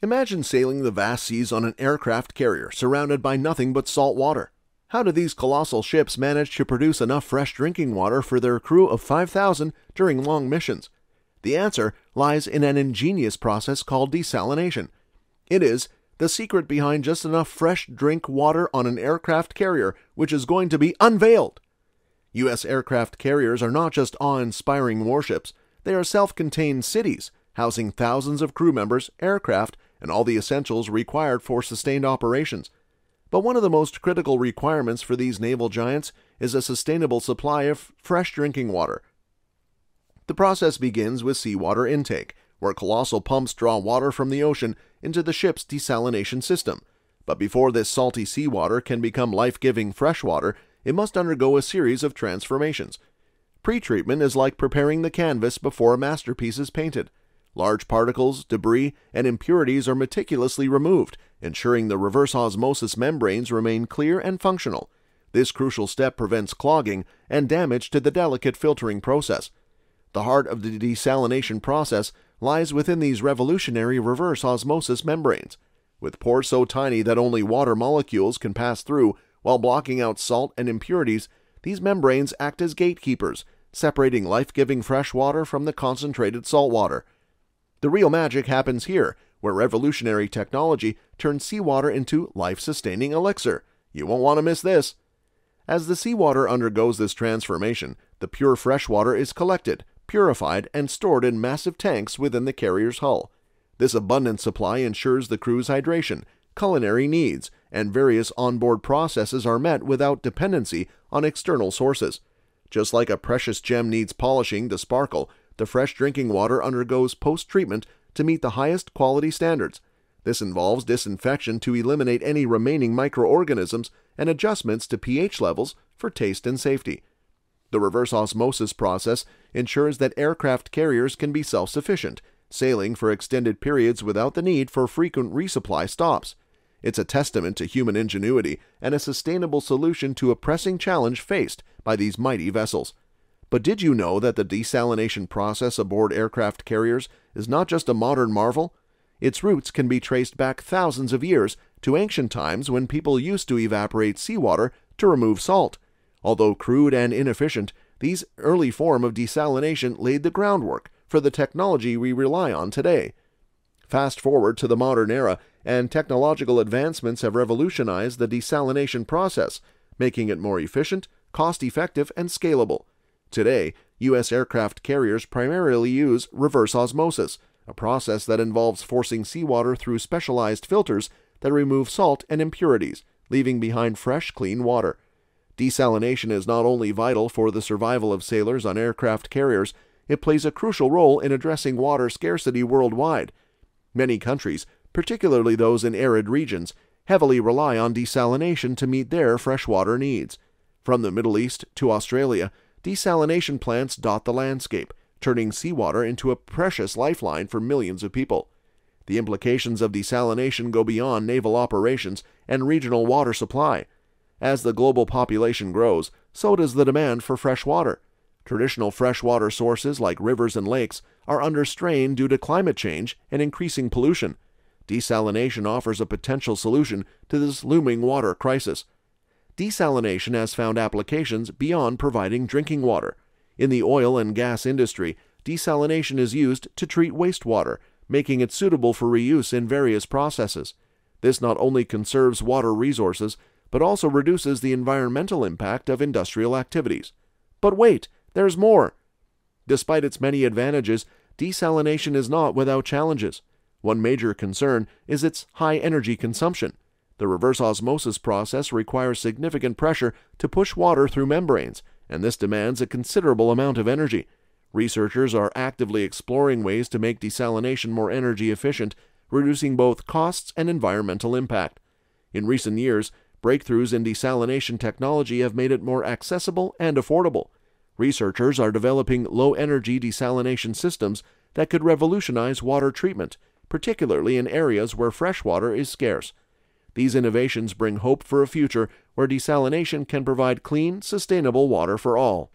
Imagine sailing the vast seas on an aircraft carrier surrounded by nothing but salt water. How do these colossal ships manage to produce enough fresh drinking water for their crew of 5,000 during long missions? The answer lies in an ingenious process called desalination. It is the secret behind just enough fresh drink water on an aircraft carrier, which is going to be unveiled. U.S. aircraft carriers are not just awe-inspiring warships. They are self-contained cities, housing thousands of crew members, aircraft, and all the essentials required for sustained operations. But one of the most critical requirements for these naval giants is a sustainable supply of fresh drinking water. The process begins with seawater intake, where colossal pumps draw water from the ocean into the ship's desalination system. But before this salty seawater can become life-giving freshwater, it must undergo a series of transformations. Pretreatment is like preparing the canvas before a masterpiece is painted. Large particles, debris, and impurities are meticulously removed, ensuring the reverse osmosis membranes remain clear and functional. This crucial step prevents clogging and damage to the delicate filtering process. The heart of the desalination process lies within these revolutionary reverse osmosis membranes. With pores so tiny that only water molecules can pass through while blocking out salt and impurities, these membranes act as gatekeepers, separating life-giving fresh water from the concentrated salt water. The real magic happens here, where revolutionary technology turns seawater into life-sustaining elixir. You won't want to miss this. As the seawater undergoes this transformation, the pure freshwater is collected, purified, and stored in massive tanks within the carrier's hull. This abundant supply ensures the crew's hydration, culinary needs, and various onboard processes are met without dependency on external sources. Just like a precious gem needs polishing to sparkle, the fresh drinking water undergoes post-treatment to meet the highest quality standards. This involves disinfection to eliminate any remaining microorganisms and adjustments to pH levels for taste and safety. The reverse osmosis process ensures that aircraft carriers can be self-sufficient, sailing for extended periods without the need for frequent resupply stops. It's a testament to human ingenuity and a sustainable solution to a pressing challenge faced by these mighty vessels. But did you know that the desalination process aboard aircraft carriers is not just a modern marvel? Its roots can be traced back thousands of years to ancient times when people used to evaporate seawater to remove salt. Although crude and inefficient, these early forms of desalination laid the groundwork for the technology we rely on today. Fast forward to the modern era, and technological advancements have revolutionized the desalination process, making it more efficient, cost-effective, and scalable. Today, U.S. aircraft carriers primarily use reverse osmosis, a process that involves forcing seawater through specialized filters that remove salt and impurities, leaving behind fresh, clean water. Desalination is not only vital for the survival of sailors on aircraft carriers, it plays a crucial role in addressing water scarcity worldwide. Many countries, particularly those in arid regions, heavily rely on desalination to meet their freshwater needs. From the Middle East to Australia, desalination plants dot the landscape, turning seawater into a precious lifeline for millions of people. The implications of desalination go beyond naval operations and regional water supply. As the global population grows, so does the demand for fresh water. Traditional freshwater sources like rivers and lakes are under strain due to climate change and increasing pollution. Desalination offers a potential solution to this looming water crisis. Desalination has found applications beyond providing drinking water. In the oil and gas industry, desalination is used to treat wastewater, making it suitable for reuse in various processes. This not only conserves water resources, but also reduces the environmental impact of industrial activities. But wait, there's more! Despite its many advantages, desalination is not without challenges. One major concern is its high energy consumption. The reverse osmosis process requires significant pressure to push water through membranes, and this demands a considerable amount of energy. Researchers are actively exploring ways to make desalination more energy efficient, reducing both costs and environmental impact. In recent years, breakthroughs in desalination technology have made it more accessible and affordable. Researchers are developing low-energy desalination systems that could revolutionize water treatment, particularly in areas where fresh water is scarce. These innovations bring hope for a future where desalination can provide clean, sustainable water for all.